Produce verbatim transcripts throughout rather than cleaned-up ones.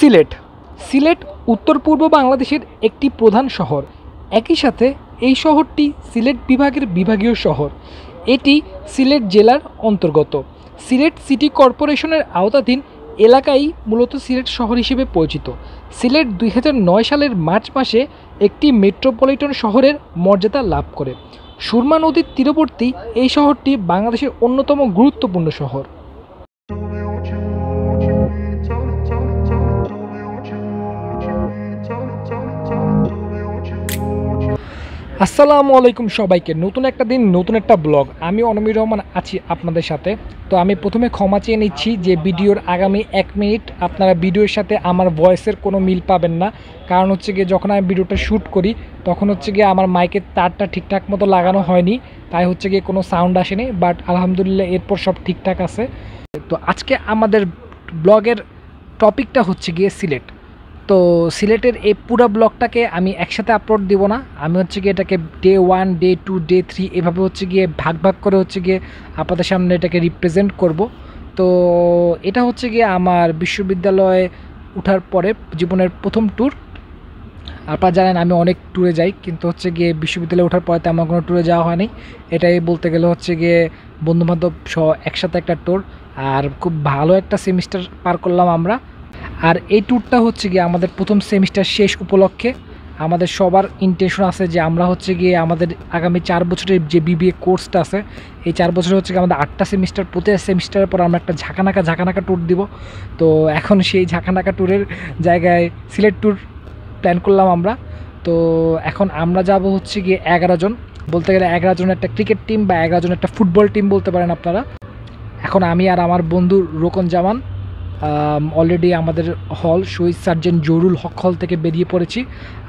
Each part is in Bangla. সিলেট সিলেট উত্তর পূর্ব বাংলাদেশের একটি প্রধান শহর। একই সাথে এই শহরটি সিলেট বিভাগের বিভাগীয় শহর। এটি সিলেট জেলার অন্তর্গত। সিলেট সিটি কর্পোরেশনের আওতাধীন এলাকাই মূলত সিলেট শহর হিসেবে পরিচিত। সিলেট দুই হাজার নয় সালের মার্চ মাসে একটি মেট্রোপলিটন শহরের মর্যাদা লাভ করে। সুরমা নদীর তীরবর্তী এই শহরটি বাংলাদেশের অন্যতম গুরুত্বপূর্ণ শহর। আসসালামু আলাইকুম সবাইকে, নতুন একটা দিন নতুন একটা ব্লগ। আমি অনমি রহমান আছি আপনাদের সাথে। তো আমি প্রথমে ক্ষমা চেয়ে নিচ্ছি যে ভিডিওর আগামী এক মিনিট আপনারা ভিডিওর সাথে আমার ভয়েসের কোনো মিল পাবেন না, কারণ হচ্ছে গিয়ে যখন আমি ভিডিওটা শ্যুট করি তখন হচ্ছে গিয়ে আমার মাইকের তারটা ঠিকঠাক মতো লাগানো হয়নি, তাই হচ্ছে গিয়ে কোনো সাউন্ড আসেনি। বাট আলহামদুলিল্লাহ এরপর সব ঠিকঠাক আছে। তো আজকে আমাদের ব্লগের টপিকটা হচ্ছে গিয়ে সিলেট। তো সিলেটের এই পুরো ব্লগটাকে আমি একসাথে আপলোড দিব না, আমি হচ্ছে গিয়ে এটাকে day one day two day three এভাবে হচ্ছে গিয়ে ভাগ ভাগ করে হচ্ছে গিয়ে আপনাদের সামনে এটাকে রিপ্রেজেন্ট করব। তো এটা হচ্ছে গিয়ে আমার বিশ্ববিদ্যালয়ে ওঠার পরে জীবনের প্রথম ট্যুর। আপনারা জানেন আমি অনেক ট্যুরে যাই, কিন্তু হচ্ছে গিয়ে বিশ্ববিদ্যালয়ে ওঠার পরে তেমন কোনো ট্যুরে যাওয়া হয়নি। এটাই বলতে গেলে হচ্ছে গিয়ে বন্ধুবান্ধব সহ একসাথে একটা ট্যুর, আর খুব ভালো একটা সেমিস্টার পার করলাম আমরা। আর এই ট্যুরটা হচ্ছে গিয়ে আমাদের প্রথম সেমিস্টার শেষ উপলক্ষে। আমাদের সবার ইন্টেনশন আছে যে আমরা হচ্ছে গিয়ে আমাদের আগামী চার বছরের যে বিবিএ কোর্সটা আছে, এই চার বছরে হচ্ছে গিয়ে আমাদের আটটা সেমিস্টার, প্রতি সেমিস্টারের পর আমরা একটা ঝাঁকানাকা ঝাঁকানাকা ট্যুর দিব। তো এখন সেই ঝাঁকানাকা ট্যুরের জায়গায় সিলেট ট্যুর প্ল্যান করলাম আমরা। তো এখন আমরা যাব হচ্ছে গিয়ে এগারো জন, বলতে গেলে এগারো জন একটা ক্রিকেট টিম বা এগারো জন একটা ফুটবল টিম বলতে পারেন আপনারা। এখন আমি আর আমার বন্ধু রোকন জামান অলরেডি আমাদের হল শহীদ সার্জেন্ট জহুরুল হক হল থেকে বেরিয়ে পড়েছি।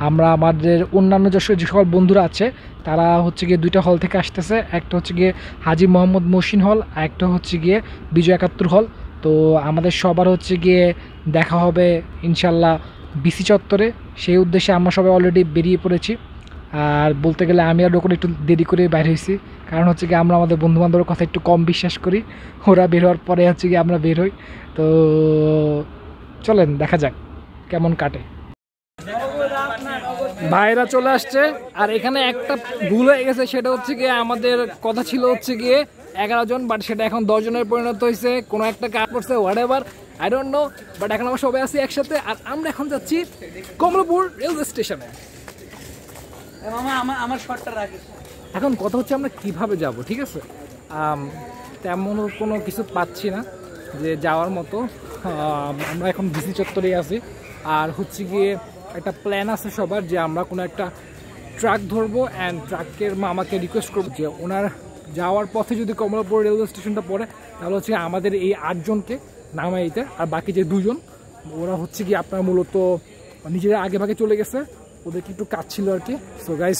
আমরা আমাদের অন্যান্য যে সকল বন্ধুরা আছে তারা হচ্ছে গিয়ে দুইটা হল থেকে আসতেছে, একটা হচ্ছে গিয়ে হাজি মোহাম্মদ মহসিন হল, একটা হচ্ছে গিয়ে বিজয় একাত্তর হল। তো আমাদের সবার হচ্ছে গিয়ে দেখা হবে ইনশাল্লাহ বিসি চত্বরে, সেই উদ্দেশ্যে আমরা সবাই অলরেডি বেরিয়ে পড়েছি। আর বলতে গেলে আমি আর ওখানে একটু দেরি করে বাইরে হয়েছি, কারণ হচ্ছে কি আমরা আমাদের বন্ধুবান্ধবের কথা একটু কম বিশ্বাস করি, ওরা বের হওয়ার পরে হচ্ছে কি আমরা বের হই। তো চলেন দেখা যাক কেমন কাটে। ভাইরা চলে আসছে, আর এখানে একটা ভুল হয়ে গেছে, সেটা হচ্ছে গিয়ে আমাদের কথা ছিল হচ্ছে গিয়ে এগারো জন, বাট সেটা এখন দশ জনের পরিণত হয়েছে, কোনো একটা কাজ করছে whatever I don't know. But এখন আমরা সবাই আছি একসাথে, আর আমরা এখন যাচ্ছি কমলাপুর রেলওয়ে স্টেশনে। এখন কথা হচ্ছে আমরা কিভাবে যাব, ঠিক আছে? তেমন কোনো কিছু পাচ্ছি না যে যাওয়ার মতো। আমরা এখন বিসি চত্বরেই আছি, আর হচ্ছে গিয়ে একটা প্ল্যান আছে সবার যে আমরা কোনো একটা ট্রাক ধরবো অ্যান্ড ট্রাকের মামাকে রিকোয়েস্ট করবো যে ওনার যাওয়ার পথে যদি কমলাপুর রেলওয়ে স্টেশনটা পড়ে তাহলে হচ্ছে আমাদের এই আটজনকে নামাই দিতে, আর বাকি যে দুজন ওরা হচ্ছে গিয়ে আপনার মূলত নিজেরা আগে ভাগে চলে গেছে, ওদেরকে একটু কাজ ছিল আর কি। সো গাইজ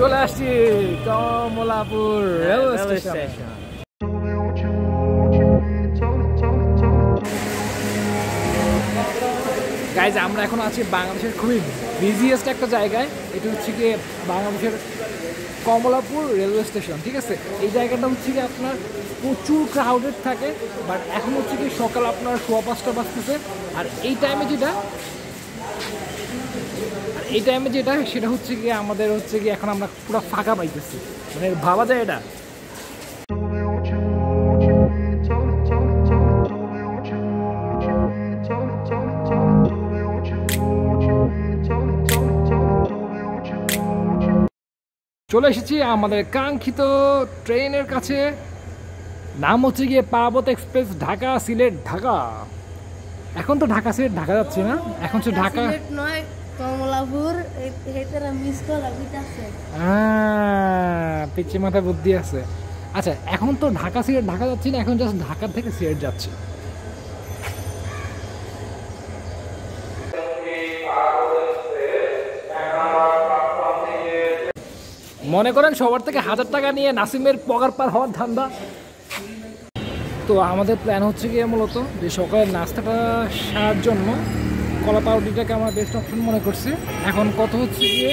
চলে আসছি কমলাপুর রেলওয়ে স্টেশন। গাইজ আমরা এখন আছি বাংলাদেশের খুবই বিজিয়েস্ট একটা জায়গায়, এটা হচ্ছে গিয়ে বাংলাদেশের কমলাপুর রেলওয়ে স্টেশন, ঠিক আছে? এই জায়গাটা হচ্ছে গিয়ে আপনার প্রচুর ক্রাউডেড থাকে, বাট এখন হচ্ছে গিয়ে সকাল আপনার সোয়া পাঁচটা বাজতেছে, আর এই টাইমে যেটা এই টাইমে যেটা সেটা হচ্ছে গিয়ে আমাদের হচ্ছে গিয়ে এখন আমরা পুরো ফাঁকা পাইতেছি, মানে ভাবা যায় এটা। চলে এসেছি আমাদের কাঙ্ক্ষিত ট্রেনের কাছে, নাম হচ্ছে গিয়ে পার্বত এক্সপ্রেস ঢাকা সিলেট ঢাকা। এখন তো ঢাকা সিলেট ঢাকা যাচ্ছে না, এখন হচ্ছে Dhaka Kamalapur, it's a miss call. Ah, pitching mother would dear say. I said, I can't talk Dhaka Sir, Dhaka, I can just Dhaka take a seer judge. মনে করেন সবার থেকে হাজার টাকা নিয়ে নাসিমের পগার পার হওয়ার ধান্দা। তো আমাদের প্ল্যান হচ্ছে কি মূলত যে সকালের নাস্তাটা সার জন্য কলা পাউরুটিটাকে আমরা বেস্ট অপশন মনে করছি। এখন কত হচ্ছে গিয়ে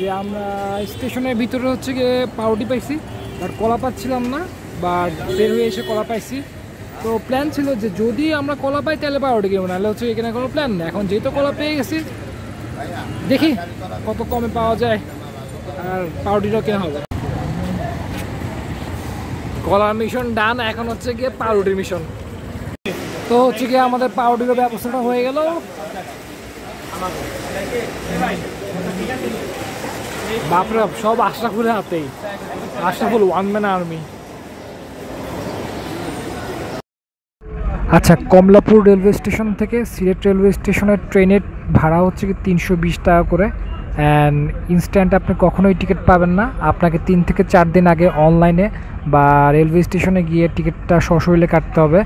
যে আমরা স্টেশনের ভিতরে হচ্ছে গিয়ে পাউরুটি পাইছি বাট কলা পাচ্ছিলাম না, বাট বের হয়ে এসে কলা পাইছি। তো প্ল্যান ছিল যে যদি আমরা কলা পাই তাহলে পাউরুটি কিনবো, নাহলে হচ্ছে এখানে কোনো প্ল্যান নেই। এখন যেহেতু কলা পেয়ে গেছি দেখি কত কমে পাওয়া যায় আর পাউরুটিটাও কেনা হবে। কলার মিশন ডান, এখন হচ্ছে গিয়ে পাউরুটির মিশন। তো হচ্ছে গিয়ে আমাদের পাউরুটির ব্যবস্থাটা হয়ে গেল। বাপরা সব আশরাফুল হাতেই, আশরাফুল ওয়ান ম্যান আর্মি। আচ্ছা, কমলাপুর রেলওয়ে স্টেশন থেকে সিলেট রেলওয়ে স্টেশনের ট্রেনের ভাড়া হচ্ছে কি তিনশো বিশ টাকা করে। অ্যান্ড ইনস্ট্যান্ট আপনি কখনোই টিকিট পাবেন না, আপনাকে তিন থেকে চার দিন আগে অনলাইনে বা রেলওয়ে স্টেশনে গিয়ে টিকিটটা সশরীরে কাটতে হবে।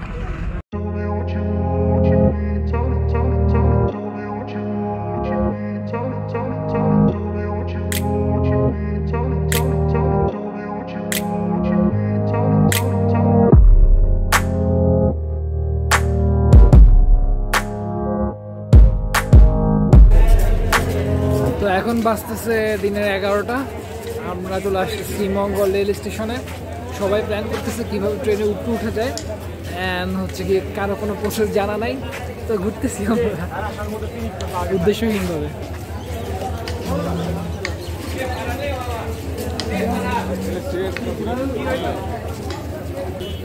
এখন বাজতেছে দিনের এগারোটা, আমরা চলে আসছি শ্রীমঙ্গল রেল স্টেশনে। সবাই প্ল্যান করতেছে কীভাবে ট্রেনে উঠতে উঠে যায়, অ্যান্ড হচ্ছে গিয়ে কারো কোনো প্রসেস জানা নাই, তো ঘুরতেছি আমরা উদ্দেশ্যহীনভাবে।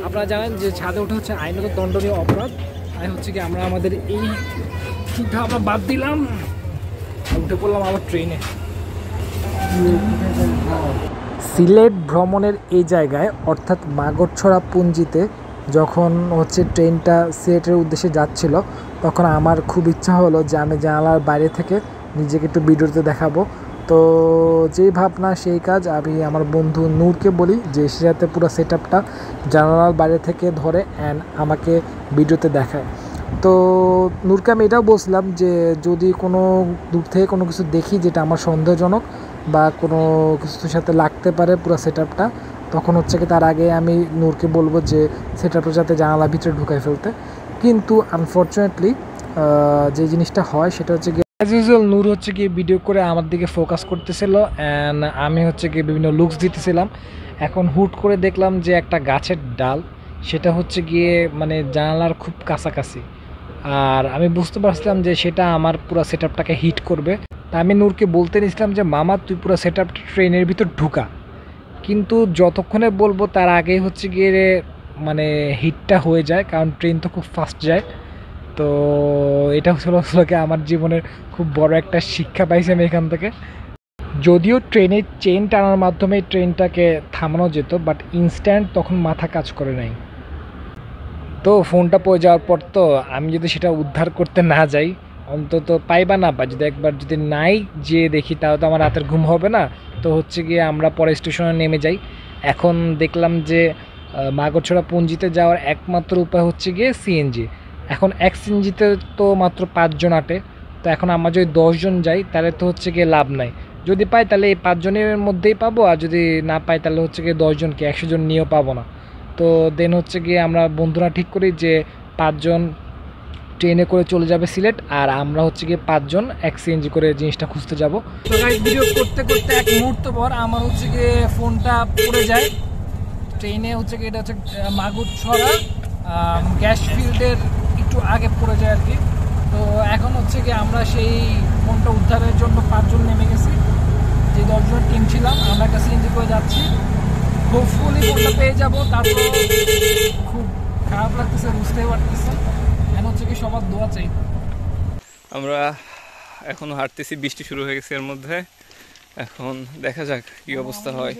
আপনারা জানেন যে ছাদে ওঠা হচ্ছে আইনত দণ্ডনীয় অপরাধ, তাই হচ্ছে কি আমরা আমাদের এই সুবিধা আমরা বাদ দিলাম, উঠে পড়লাম আমার ট্রেনে। সিলেট ভ্রমণের এই জায়গায় অর্থাৎ মাগরছড়া পুঞ্জিতে যখন হচ্ছে ট্রেনটা সিলেটের উদ্দেশ্যে যাচ্ছিল, তখন আমার খুব ইচ্ছা হলো যে আমি জানালার বাইরে থেকে নিজেকে একটু ভিডিওতে দেখাবো। তো যেই ভাবনা সেই কাজ, আমি আমার বন্ধু নূরকে বলি যে সে যাতে পুরো সেট আপটা জানালার বাইরে থেকে ধরে অ্যান্ড আমাকে ভিডিওতে দেখায়। তো নূরকে আমি এটাও বলছিলাম যে যদি কোনো দূর থেকে কোনো কিছু দেখি যেটা আমার সন্দেহজনক বা কোনো কিছুর সাথে লাগতে পারে পুরো সেট আপটা, তখন হচ্ছে কি তার আগে আমি নূরকে বলবো যে সেট আপটা যাতে জানালার ভিতরে ঢুকায় ফেলতে। কিন্তু আনফর্চুনেটলি যে জিনিসটা হয় সেটা হচ্ছে কি অ্যাজ ইউজুয়াল নূর হচ্ছে কি ভিডিও করে আমার দিকে ফোকাস করতেছিল অ্যান্ড আমি হচ্ছে কি বিভিন্ন লুকস দিতেছিলাম। এখন হুট করে দেখলাম যে একটা গাছের ডাল, সেটা হচ্ছে গিয়ে মানে জানালার খুব কাছাকাছি, আর আমি বুঝতে পারছিলাম যে সেটা আমার পুরো সেট আপটাকে হিট করবে। তা আমি নূরকে বলতে নিয়েছিলাম যে মামা তুই পুরো সেট আপটা ট্রেনের ভিতর ঢুকা, কিন্তু যতক্ষণে বলবো তার আগেই হচ্ছে গিয়ে মানে হিটটা হয়ে যায়, কারণ ট্রেন তো খুব ফাস্ট যায়। তো এটা হচ্ছিলোকে আমার জীবনের খুব বড় একটা শিক্ষা পাইছি আমি এখান থেকে। যদিও ট্রেনের চেন টানার মাধ্যমে ট্রেনটাকে থামানো যেত, বাট ইনস্ট্যান্ট তখন মাথা কাজ করে নাই। তো ফোনটা পড়ে যাওয়ার পর তো আমি যদি সেটা উদ্ধার করতে না যাই, অন্তত পাইবা না পাই, যদি একবার যদি নাই যেয়ে দেখি তাও তো আমার রাতের ঘুম হবে না। তো হচ্ছে গিয়ে আমরা পরে স্টেশনে নেমে যাই। এখন দেখলাম যে মাগরছড়া পুঞ্জিতে যাওয়ার একমাত্র উপায় হচ্ছে গিয়ে সিএনজি। এখন এক সিএনজিতে তো মাত্র পাঁচজন আটে, তো এখন আমরা যদি দশজন যাই তাহলে তো হচ্ছে গিয়ে লাভ নাই। যদি পাই তাহলে এই পাঁচজনের মধ্যেই পাবো, আর যদি না পাই তাহলে হচ্ছে গিয়ে দশজনকে একশো জন নিয়েও পাবো না। তো দেন হচ্ছে গিয়ে আমরা বন্ধুরা ঠিক করি যে পাঁচজন ট্রেনে করে চলে যাবে সিলেট, আর আমরা হচ্ছে গিয়ে পাঁচজন এক সিএনজি করে জিনিসটা খুঁজতে যাবো। তো গাইস ভিডিও করতে করতে এক মুহূর্ত পর আমার হচ্ছে গিয়ে ফোনটা পড়ে যায় ট্রেনে, হচ্ছে গিয়ে এটা হচ্ছে মাগুরছড়া গ্যাস ফিল্ডের একটু আগে পড়ে যায় আর কি। তো এখন হচ্ছে গিয়ে আমরা সেই ফোনটা উদ্ধারের জন্য পাঁচজন নেমে গেছি, যে দশজনের টিম ছিলাম আমরা একটা সিএনজি করে যাচ্ছি। হোপফুলি ফোনটা পেয়ে যাবো, তারপর খুব খারাপ লাগতেছে, বুঝতেই পারতেছে। এখন হচ্ছে কি সবার দোয়া চাই। আমরা এখনও হাঁটতেছি, বৃষ্টি শুরু হয়ে গেছে এর মধ্যে, এখন দেখা যাক কি অবস্থা হয়।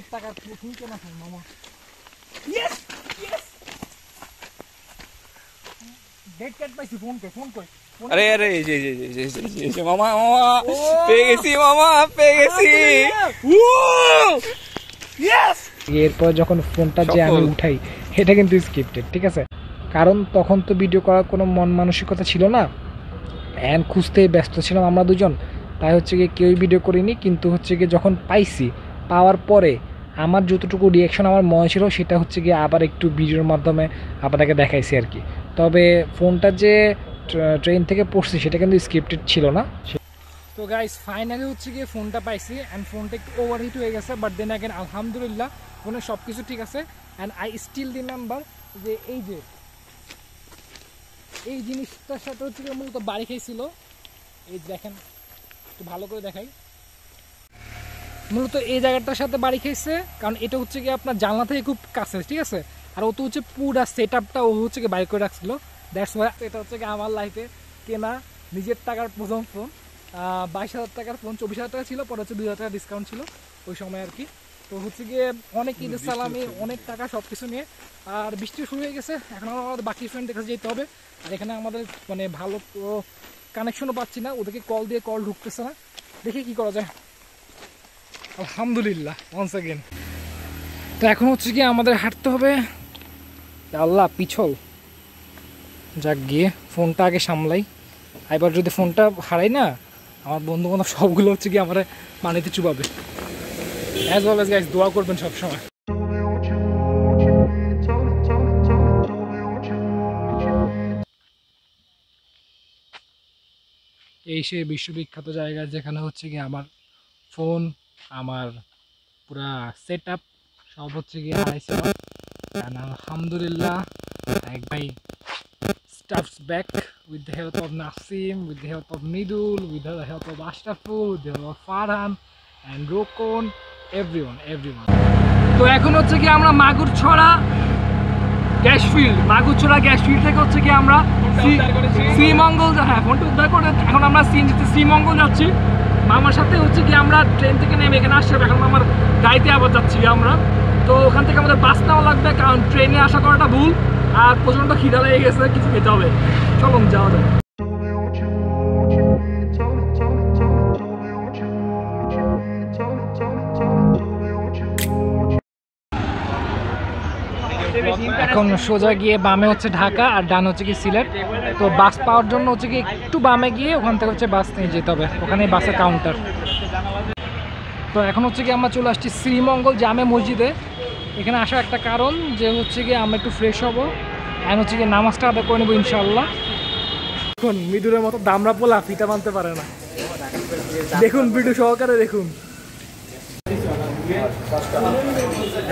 আরে আরে এই যে এই যে এই যে মামা মামা পেয়ে গেছি মামা পেয়ে গেছি ইয়েস। এরপর যখন ফোনটা যে আমি উঠাই এটা কিন্তু স্ক্রিপ্টেড, ঠিক আছে, কারণ তখন তো ভিডিও করার কোনো মন মানসিকতা ছিল না অ্যান্ড খুঁজতেই ব্যস্ত ছিলাম আমরা দুজন, তাই হচ্ছে গিয়ে কেউই ভিডিও করিনি। কিন্তু হচ্ছে গিয়ে যখন পাইছি, পাওয়ার পরে আমার যতটুকু রিয়াকশন আমার মনে ছিল সেটা হচ্ছে গিয়ে আবার একটু ভিডিওর মাধ্যমে আপনাকে দেখাইছি আর কি। তবে ফোনটা যে ট্রেন থেকে পড়ছি সেটা কিন্তু স্ক্রিপ্টেড ছিল না। তো গাইস ফাইনালি হচ্ছে গিয়ে ফোনটা পাইছি অ্যান্ড ফোনটা একটু ওভারহিট হয়ে গেছে, বাট দেন অ্যাগেন আলহামদুলিল্লাহ ফোনে সব কিছু ঠিক আছে। অ্যান্ড আই স্টিল রিমেম্বার যে এই যে এই জিনিসটার সাথে হচ্ছে গিয়ে মূলত বাড়ি খাইছিল। এই দেখেন একটু ভালো করে দেখাই, মূলত এই জায়গাটার সাথে বাড়ি খেয়েছে কারণ এটা হচ্ছে কি আপনার জানলা থেকে খুব কাছে, ঠিক আছে, আর ও তো হচ্ছে পুরা সেট আপটা ও হচ্ছে কি বাই করে রাখছিল। দ্যাটস ওয়াই এটা হচ্ছে কি আমার লাইফে কেনা নিজের টাকার প্রথম ফোন, বাইশ হাজার টাকার ফোন, চব্বিশ হাজার টাকা ছিল, পরে হচ্ছে দুই হাজার টাকা ডিসকাউন্ট ছিল ওই সময় আর কি। তো হচ্ছে গিয়ে অনেক ঈদের সালামে অনেক টাকা সব কিছু নিয়ে, আর বৃষ্টি শুরু হয়ে গেছে, এখন আমাদের বাকি ফ্রেন্ডের কাছে যেতে হবে। আর এখানে আমাদের মানে ভালো কানেকশনও পাচ্ছি না, ওদেরকে কল দিয়ে কল ঢুকতেছে না, দেখে কী করা যায়। আলহামদুলিল্লাহ ওয়ান্স এগেইন। তো এখন হচ্ছে কি আমাদের হাঁটতে হবে, আল্লাহ পিছল যাক, গিয়ে ফোনটা আগে সামলাই। এবার যদি ফোনটা হারাই না, আমার বন্ধু বান্ধব সবগুলো হচ্ছে কি আমার পানিতে চুবাবে। অ্যাজ ওয়েল অ্যাজ গাইস দোয়া করবেন সবসময়। এই সেই বিশ্ববিখ্যাত জায়গা যেখানে হচ্ছে কি আমার ফোন, আমার পুরা সেট আপ সব হচ্ছে গিয়ে হারাইছে। আলহামদুলিল্লাহ এক ভাই stuffs back with the help of Nasim, with the help of Nidul, with the help of Ashtafu, with the help of Farhan and Rokon, everyone everyone. তো এখন হচ্ছে কি আমরা Magurchhara gas field, Magurchhara gas field থেকে হচ্ছে কি আমরা শ্রীমঙ্গল, হ্যাঁ ফোনটা উদ্ধার করে এখন আমরা শ্রীমঙ্গল যাচ্ছি। আমার সাথে হচ্ছে কি আমরা ট্রেন থেকে নেমে এখানে আসছি, এখন আমার গাড়িতে আবার যাচ্ছি আমরা। তো ওখান থেকে আমাদের বাস নেওয়া লাগবে কারণ ট্রেনে আসা করাটা ভুল, আর প্রচণ্ড খিদা লেগে গেছে, কিছু খেতে হবে, চলুন যাওয়া যাবে। এখন সোজা গিয়ে বামে হচ্ছে ঢাকা আর ডান হচ্ছে কি সিলেট। তো বাস পাওয়ার জন্য হচ্ছে কি একটু বামে গিয়ে ওখান থেকে হচ্ছে বাস নিয়ে যেতে হবে, ওখানে বাসের কাউন্টার। তো এখন হচ্ছে কি আমরা চলে আসছি শ্রীমঙ্গল জামে মসজিদে। এখানে আসার একটা কারণ যে হচ্ছে কি আমরা একটু ফ্রেশ হবো অ্যান্ড হচ্ছে কি নামাজটা আদায় করে নেবো ইনশাল্লাহ। এখন মৃদুরের মতো দামরা পোলা ফিটা বানতে পারে না, দেখুন ভিডিও সহকারে দেখুন।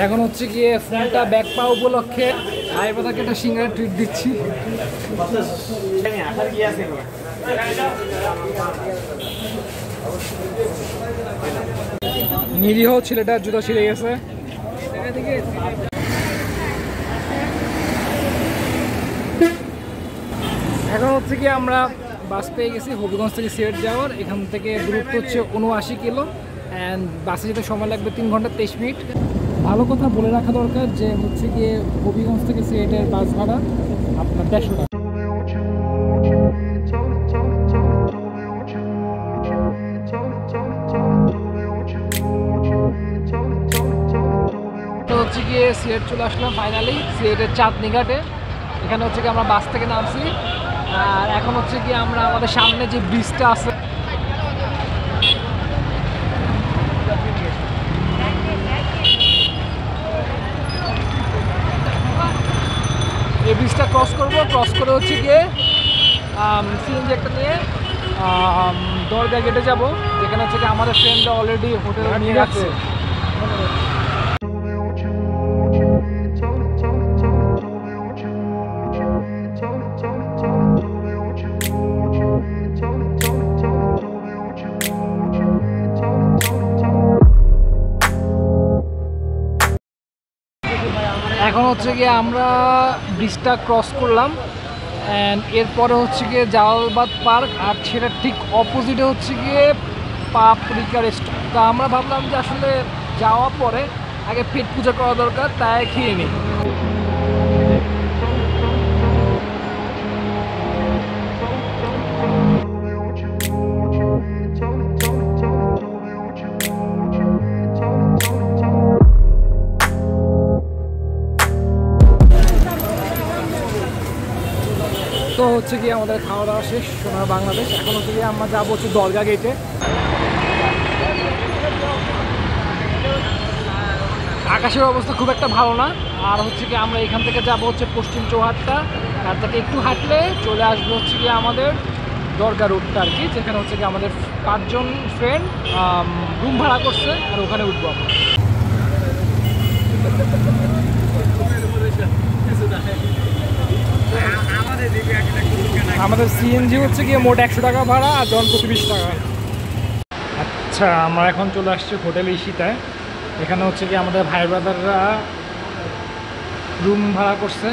এখন হচ্ছে গিয়ে ফোনটা ব্যাক পাওয়া উপলক্ষে ভাই বাদাকে একটা সিঙ্গারা টুইট দিচ্ছি। নিরীহ ছেলেটার জুতা ছিঁড়ে গেছে। এখন হচ্ছে কি আমরা বাস পেয়ে গেছি হবিগঞ্জ থেকে সিলেট যাওয়ার, এখান থেকে দূরত্ব হচ্ছে উনআশি কিলো অ্যান্ড বাসে যেতে সময় লাগবে তিন ঘন্টা তেইশ মিনিট। ভালো কথা বলে রাখা দরকার যে হচ্ছে গিয়ে হবিগঞ্জ থেকে সিলেটের বাস ভাড়া আপনার দেড়শো টাকা। তো হচ্ছে গিয়ে সিলেট চলে আসলাম ফাইনালি, সিলেটের চাঁদনিঘাটে। এখানে হচ্ছে গিয়ে আমরা বাস থেকে নামছি, আর এখন হচ্ছে গিয়ে আমরা আমাদের সামনে যে ব্রিজটা আছে, এই ব্রিজটা ক্রস করব, ক্রস করে হচ্ছে গিয়ে সিএনজি একটা নিয়ে দরগা গেটে যাব, যেখানে হচ্ছে গিয়ে আমাদের ফ্রেন্ডরা অলরেডি হোটেল নিয়ে রাখছে। এখন হচ্ছে গিয়ে আমরা ব্রিজটা ক্রস করলাম অ্যান্ড এরপরে হচ্ছে গিয়ে জালালবাদ পার্ক, আর সেটার ঠিক অপোজিটে হচ্ছে গিয়ে পাপরিকা রেস্টুরেন্ট। তো আমরা ভাবলাম যে আসলে যাওয়া পরে আগে পেট পূজা করা দরকার, তাই খেয়ে নিই। হচ্ছে গিয়ে আমাদের খাওয়া দাওয়া শেষ, সোনার বাংলাদেশ। এখন হচ্ছে গিয়ে আমরা যাবো হচ্ছে দরগা গেটে। আকাশের অবস্থা খুব একটা ভালো না, আর হচ্ছে কি আমরা এখান থেকে যাবো হচ্ছে পশ্চিম চৌহাট্টা, আর তাকে একটু হাঁটলে চলে আসবো হচ্ছে গিয়ে আমাদের দরগা রোডটা আর কি, যেখানে হচ্ছে কি আমাদের পাঁচজন ফ্রেন্ড রুম ভাড়া করছে, আর ওখানে উঠবো আমরা। আমাদের সিএনজি হচ্ছে গিয়ে মোট একশো টাকা ভাড়া, আর জনপ্রতি বিশ টাকা। আচ্ছা, আমরা এখন চলে আসছি হোটেল ইশিতায়। এখানে হচ্ছে কি আমাদের ভাই ব্রাদাররা রুম ভাড়া করছে।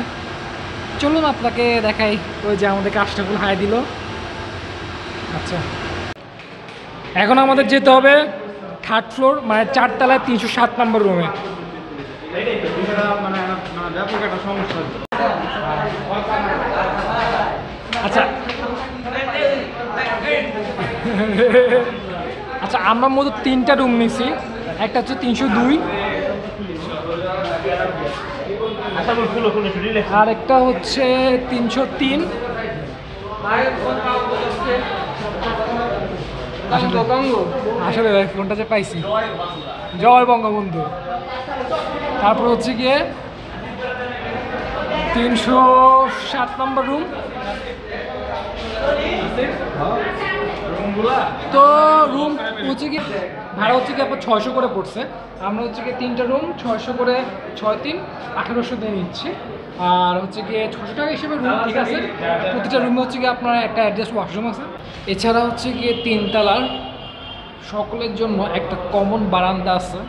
চলুন আপনাকে দেখাই, ওই যে আমাদেরকে আশটাফুল হাই দিল। আচ্ছা, এখন আমাদের যেতে হবে থার্ড ফ্লোর, মানে চারতলায় তিনশো সাত নম্বর রুমে। আচ্ছা আচ্ছা আমরা মতো তিনটা রুম নিছি, একটা হচ্ছে তিনশো দুই, আর একটা হচ্ছে তিনশো তিন। আসলে ভাই ফোনটা যে পাইছি, জয় বঙ্গবন্ধু। তারপর হচ্ছে গিয়ে তিনশো সাত নম্বর রুম। তো রুম হচ্ছে কি ভাড়া হচ্ছে কি আপনার ছয়শো করে পড়ছে। আমরা হচ্ছে কি তিনটা রুম ছয়শো করে, ছয় তিন আঠেরোশো দিয়ে নিচ্ছি। আর হচ্ছে গিয়ে ছশো টাকা হিসেবে রুম, ঠিক আছে। প্রতিটা রুমে হচ্ছে গিয়ে আপনার একটা অ্যাডজাস্ট ওয়াশরুম আছে। এছাড়া হচ্ছে গিয়ে তিনতলার সকলের জন্য একটা কমন বারান্দা আছে।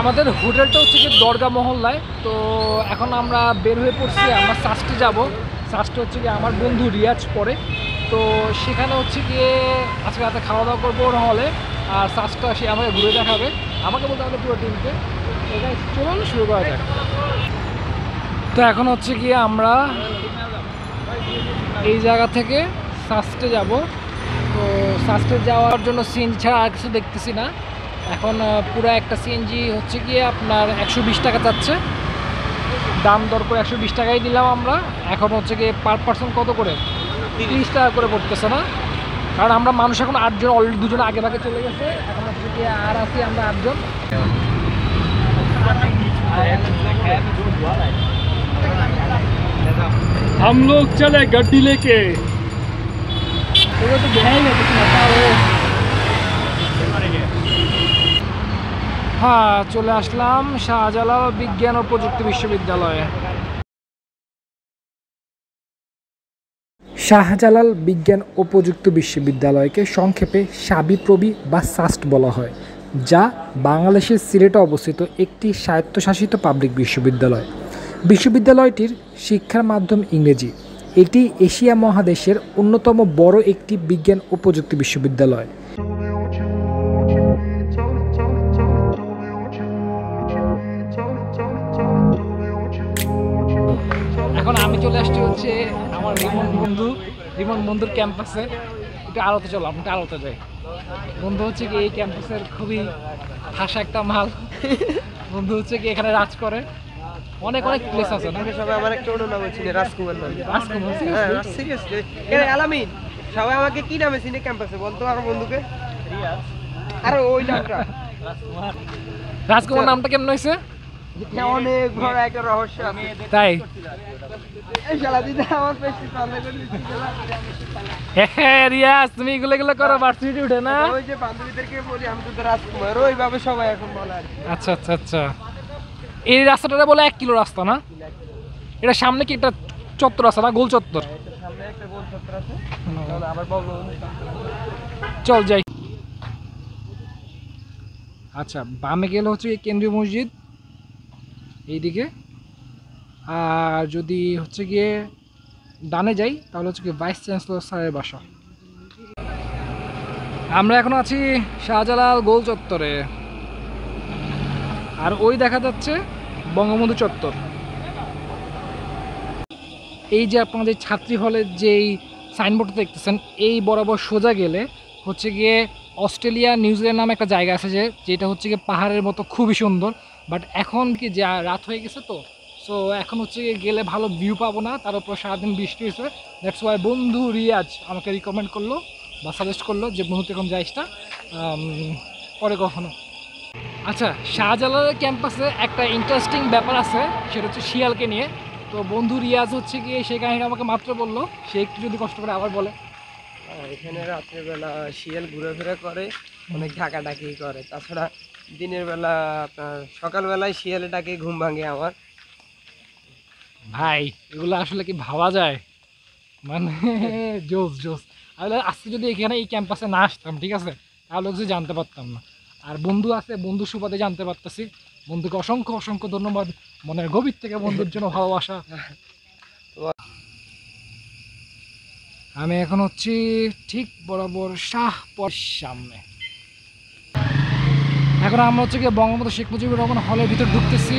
আমাদের হোটেলটা হচ্ছে কি দরগা মহল্লায়। তো এখন আমরা বের হয়ে পড়ছি, আমরা সাস্টে যাব। সাস্টে হচ্ছে গিয়ে আমার বন্ধু রিয়াজ পড়ে, তো সেখানে হচ্ছে গিয়ে আজকে রাতে খাওয়া দাওয়া করবো ওর হলে, আর সাস্টটা সে আমাকে ঘুরে দেখাবে, আমাকে বলতে আমাদের পুরো টিমকে। এটা চলুন শুরু করা যাক। তো এখন হচ্ছে গিয়ে আমরা এই জায়গা থেকে সাস্টে যাব। তো সাস্টে যাওয়ার জন্য সিন ছাড়া আর কিছু দেখতেছি না। এখন পুরো একটা সিএনজি হচ্ছে গিয়ে আপনার একশো বিশ টাকা চাচ্ছে, দাম দর করে একশো বিশ টাকাই দিলাম আমরা। এখন হচ্ছে গিয়ে পার পার্সেন্ট কত করে, তিরিশ টাকা করে পড়তেছে না, কারণ আমরা মানুষ এখন আটজন, অলরেডি দুজন আগে ভাগে চলে গেছে। এখন হচ্ছে গিয়ে আর আছি আমরা আটজন। हम लोग चले गाड़ी लेके। হ্যাঁ, চলে আসলাম শাহজালাল বিজ্ঞান ও প্রযুক্তি বিশ্ববিদ্যালয়ে। শাহজালাল বিজ্ঞান ও প্রযুক্তি বিশ্ববিদ্যালয়কে সংক্ষেপে সাবিপ্রবি বা সাস্ট বলা হয়, যা বাংলাদেশের সিলেটে অবস্থিত একটি স্বায়ত্তশাসিত পাবলিক বিশ্ববিদ্যালয়। বিশ্ববিদ্যালয়টির শিক্ষার মাধ্যম ইংরেজি। এটি এশিয়া মহাদেশের অন্যতম বড় একটি বিজ্ঞান ও প্রযুক্তি বিশ্ববিদ্যালয়। এখন আমি চলে আসছি হচ্ছে আমার রিমন বন্ধু, রিমন বন্ধুর ক্যাম্পাসে। একটু আলোতে চলো, আমি একটু আলোতে যাই। বন্ধু হচ্ছে কি এই ক্যাম্পাসের খুবই ভাষা একটা মাল। বন্ধু হচ্ছে কি এখানে রাজ করে, অনেক অনেক প্লেস আছে না। সবাই আমার একটা অন্য নাম হচ্ছে রাজকুমার নাম, রাজকুমার। হ্যাঁ সিরিয়াসলি, এর আলামিন সবাই আমাকে কি নামে চিনে ক্যাম্পাসে, বলতো আমার বন্ধুকে রিয়াজ। আরে ওই নামটা রাজকুমার, রাজকুমার নামটা কেমন হইছে? অনেক বড় একটা রহস্য আছে। তাই এই রাস্তাটা বলে এক কিলো রাস্তা না, এটা সামনে কি একটা চত্বর আছে না, গোল চত্বর। চল যাই। আচ্ছা, বামে গেলে হচ্ছে কেন্দ্রীয় মসজিদ এইদিকে, আর যদি হচ্ছে গিয়ে ডানে যাই তাহলে হচ্ছে গিয়ে ভাইস চ্যান্সেলর স্যারের বাসা। আমরা এখন আছি শাহজালাল গোল চত্বরে, আর ওই দেখা যাচ্ছে বঙ্গবন্ধু চত্বর। এই যে আপনাদের ছাত্রী হলের যেই সাইনবোর্ডটা দেখতেছেন, এই বরাবর সোজা গেলে হচ্ছে গিয়ে অস্ট্রেলিয়া নিউজিল্যান্ড নামে একটা জায়গা আছে, যে যেটা হচ্ছে গিয়ে পাহাড়ের মতো খুবই সুন্দর। বাট এখন কি যা রাত হয়ে গেছে, তো সো এখন হচ্ছে গেলে ভালো ভিউ পাবো না, তার উপর সারাদিন বৃষ্টি হয়েছে। দ্যাটস ওয়াই বন্ধু রিয়াজ আমাকে রিকমেন্ড করলো বা সাজেস্ট করলো যে বন্ধু এরকম যাইসটা পরে কখনো। আচ্ছা, শাহজালালের ক্যাম্পাসে একটা ইন্টারেস্টিং ব্যাপার আছে, সেটা হচ্ছে শিয়ালকে নিয়ে। তো বন্ধু রিয়াজ হচ্ছে গিয়ে সেই কাহিনী আমাকে মাত্র বললো, সে একটু যদি কষ্ট করে আবার বলে। এখানে রাত্রেবেলা শিয়াল ঘুরেফেরা করে, অনেক ঢাকাঢাকি করে। তাছাড়া দিনের বেলা আপনার সকালবেলায় শিয়ালে ডাকে ঘুম ভাঙে আমার। ভাই এগুলো আসলে কি ভাবা যায়, মানে জোস জোস। আসলে আজকে যদি এখানে এই ক্যাম্পাসে না আসতাম, ঠিক আছে, তাহলে কিছু জানতে পারতাম না। আর বন্ধু আছে, বন্ধু সুবাদে জানতে পারতেছি। বন্ধুকে অসংখ্য অসংখ্য ধন্যবাদ, মনের গভীর থেকে বন্ধুর জন্য ভালোবাসা। আমি এখন হচ্ছি ঠিক বরাবর শাহপুর সামনে। এখন আমরা হচ্ছে গিয়ে বঙ্গবন্ধু শেখ মুজিবুর রহমান হলের ভিতর ঢুকতেছি।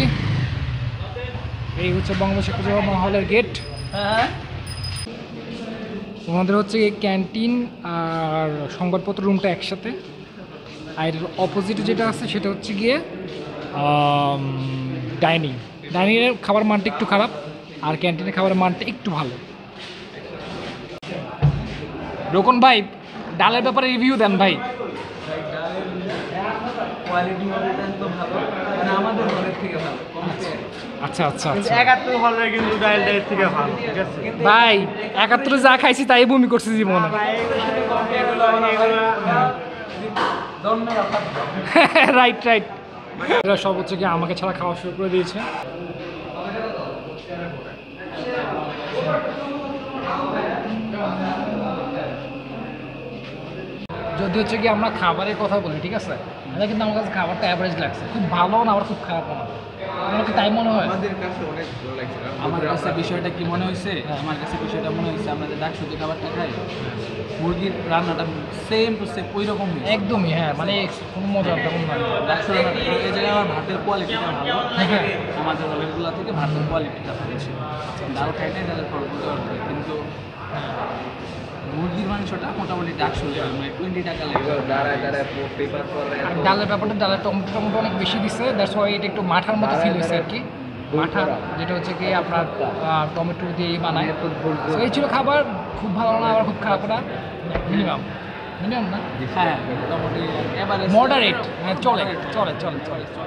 এই হচ্ছে বঙ্গবন্ধু শেখ মুজিবুর রহমান হলের গেট। আমাদের হচ্ছে এই ক্যান্টিন আর সংবাদপত্র রুমটা একসাথে। আর অপোজিটে যেটা আছে সেটা হচ্ছে গিয়ে ডাইনিং। ডাইনিংয়ের খাবার মানটা একটু খারাপ, আর ক্যান্টিনের খাবার মানটা একটু ভালো। রোকন ভাই, ডালের ব্যাপারে রিভিউ দেন ভাই। আচ্ছা আচ্ছা আচ্ছা, একাত্তর হলে কিন্তু ডালটা এর থেকে ভালো। ঠিক আছে ভাই, একাত্তরে যা খাইছি তাই বমি করছি জীবনে। রাইট রাইট, এরা সব হচ্ছে কি আমাকে ছাড়া খাওয়া শুরু করে দিয়েছে। যদি হচ্ছে কি আমরা খাবারের কথা বলি, ঠিক আছে, এটা কিন্তু আমার কাছে খাবারটা অ্যাভারেজ লাগছে, খুব ভালো না আবার খুব খারাপ না। আমার কি তাই মনে হয়? আমাদের কাছে অনেক ভালো লাগছে। আমার কাছে বিষয়টা কি মনে হয়েছে, আমার কাছে বিষয়টা মনে হয়েছে আমরা যে ডাক শুধু খাবারটা খাই, মুরগির রান্নাটা সেম টু সেম ওই রকম একদমই। হ্যাঁ, মানে কোনো মজা তেমন না। ডাক শুধু এই জায়গায় আমার ভাতের কোয়ালিটিটা ভালো, আমাদের হোটেলগুলো থেকে ভাতের কোয়ালিটিটা ভালো ছিল। ডাল খাইটাই তাদের খরচগুলো, কিন্তু মুরগির মাংসটা মোটামুটি ডাক শুনলে মানে টোয়েন্টি টাকা লাগে। আর ডালের ব্যাপারটা, ডালের টমেটো টমেটো অনেক বেশি দিচ্ছে, দ্যাটস ওয়াই এটা একটু মাঠার মতো ফিল হয়েছে আর কি। মাঠা যেটা হচ্ছে কি আপনার টমেটো দিয়ে বানায়। এই ছিল খাবার, খুব ভালো না আবার খুব খারাপ না, মিনিমাম মিনিমাম না, হ্যাঁ মোটামুটি মডারেট। হ্যাঁ চলে চলে চলে চলে চলে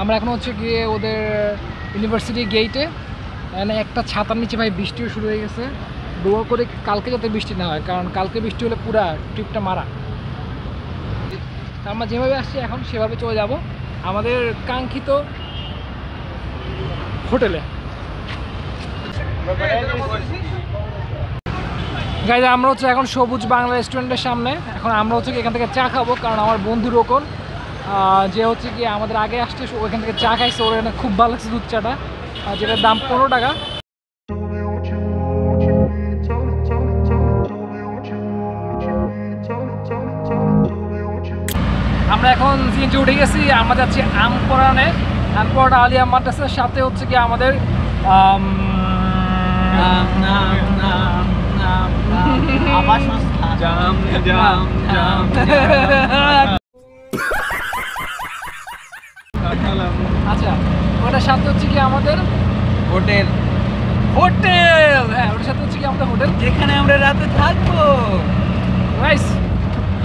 আমরা এখন হচ্ছে গিয়ে ওদের ইউনিভার্সিটি গেইটে। মানে একটা ছাতার নিচে ভাই বৃষ্টিও শুরু হয়ে গেছে, দোয়া করে কালকে যাতে বৃষ্টি না হয়, কারণ কালকে বৃষ্টি হলে পুরা ট্রিপটা মারা। আমরা যেভাবে আসছি এখন সেভাবে চলে যাব আমাদের কাঙ্ক্ষিত হোটেলে। গাইজ, আমরা হচ্ছে এখন সবুজ বাংলা রেস্টুরেন্টের সামনে। এখন আমরা হচ্ছে এখান থেকে চা খাবো, কারণ আমার বন্ধু রোকন যে হচ্ছে কি আমাদের আগে আসছে, ওইখান থেকে চা খাইছে। ওর এখানে খুব ভালো লাগছে দুধ চাটা, যেটার দাম পনেরো টাকা। আমরা এখন সিএনজি উঠে গেছি, আমরা যাচ্ছি আমপরানে। আমপরা আলিয়া মাদ্রাসার সাথে হচ্ছে কি আমাদের আচ্ছা ওটার সাথে হচ্ছে কি আমাদের হোটেল হোটেল হ্যাঁ ওটার সাথে হচ্ছে কি আমাদের হোটেল, যেখানে আমরা রাতে থাকবো। রাইস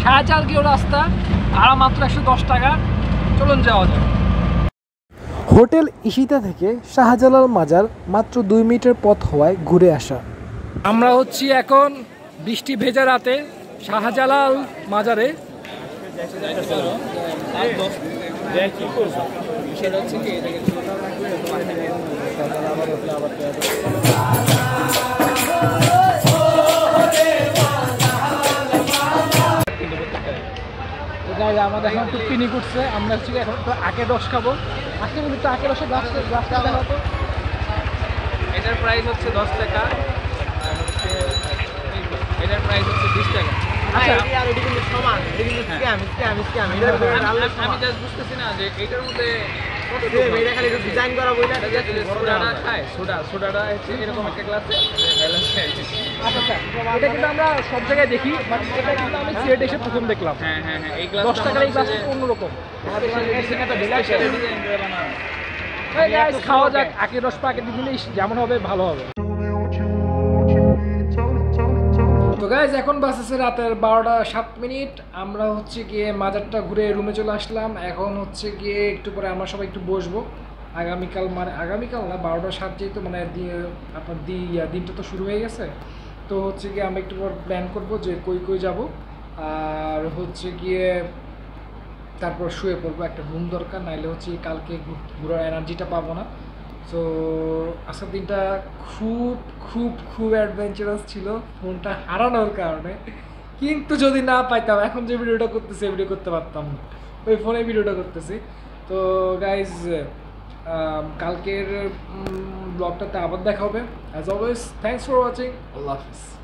শাহজাল গিয়ে রাস্তা ভাড়া মাত্র একশো দশ টাকা। চলুন যাওয়া যায়। হোটেল ইশিতা থেকে শাহজালাল মাজার মাত্র দুই মিনিটের পথ হওয়ায় ঘুরে আসা। আমরা হচ্ছি এখন বৃষ্টি ভেজা রাতে শাহজালাল মাজারে। আমাদের এখন একটু পিনি করছে, আমরা হচ্ছে এখন একটু আখের রস খাবো। আজকে একটু আখের রসের গাছ গাছ খাওয়া হতো। এটার প্রাইস হচ্ছে দশ টাকা, এটার প্রাইস হচ্ছে বিশ টাকা। সব জায়গায় দেখি, বাট এটা কিন্তু আমি সিলেটে এসে প্রথম দেখলাম। দশ টাকার এই গ্লাসটা অন্যরকম। খাওয়া যাক, আখের রস পাকে জিনিস যেমন হবে ভালো হবে। তো গাইজ এখন বাস আছে রাতের বারোটা সাত মিনিট। আমরা হচ্ছে গিয়ে মাজারটা ঘুরে রুমে চলে আসলাম। এখন হচ্ছে গিয়ে একটু পরে আমরা সবাই একটু বসবো। আগামীকাল মানে আগামীকাল না, বারোটা সাত যেহেতু মানে আপনার দিয়া দিনটা তো শুরু হয়ে গেছে। তো হচ্ছে গিয়ে আমি একটু পর প্ল্যান করবো যে কই কই যাব, আর হচ্ছে গিয়ে তারপর শুয়ে পড়বো। একটা রুম দরকার, নাইলে হচ্ছে কালকে ঘুরার এনার্জিটা পাবো না। সো আজকের দিনটা খুব খুব খুব অ্যাডভেঞ্চারাস ছিল ফোনটা হারানোর কারণে। কিন্তু যদি না পাইতাম, এখন যে ভিডিওটা করতেছি ভিডিও করতে পারতাম না, ওই ফোনে ভিডিওটা করতেছি। তো গাইজ কালকের ব্লগটাতে আবার দেখা হবে। As always thanks for watching, আল্লাহ হাফিজ।